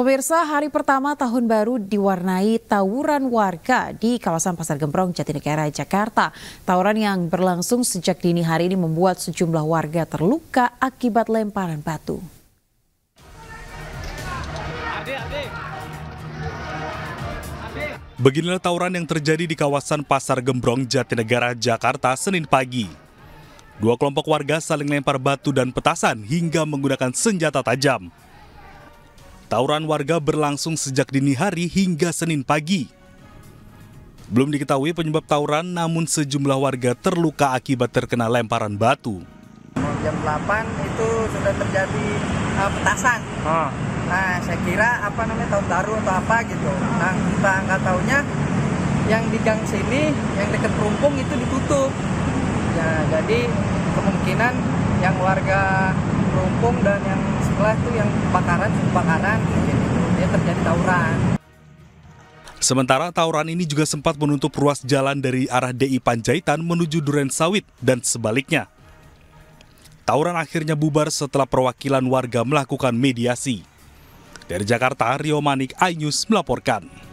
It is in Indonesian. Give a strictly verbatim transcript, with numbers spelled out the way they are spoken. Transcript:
Pemirsa, hari pertama tahun baru diwarnai tawuran warga di kawasan Pasar Gembrong, Jatinegara, Jakarta. Tawuran yang berlangsung sejak dini hari ini membuat sejumlah warga terluka akibat lemparan batu. Beginilah tawuran yang terjadi di kawasan Pasar Gembrong, Jatinegara, Jakarta, Senin pagi. Dua kelompok warga saling lempar batu dan petasan hingga menggunakan senjata tajam. Tawuran warga berlangsung sejak dini hari hingga Senin pagi. Belum diketahui penyebab tawuran, namun sejumlah warga terluka akibat terkena lemparan batu. jam delapan itu sudah terjadi uh, petasan. Ah. Nah, saya kira apa namanya tahun baru atau apa gitu. Nah, kita nggak taunya yang di gang sini, yang dekat perumpung itu ditutup. Ya, jadi kemungkinan yang warga perumpung dan yang sebelah itu yang kebakaran, kebakaran, dia terjadi tawuran. Sementara tawuran ini juga sempat menutup ruas jalan dari arah D I Panjaitan menuju Duren Sawit dan sebaliknya. Tawuran akhirnya bubar setelah perwakilan warga melakukan mediasi. Dari Jakarta, Rio Manik, iNews melaporkan.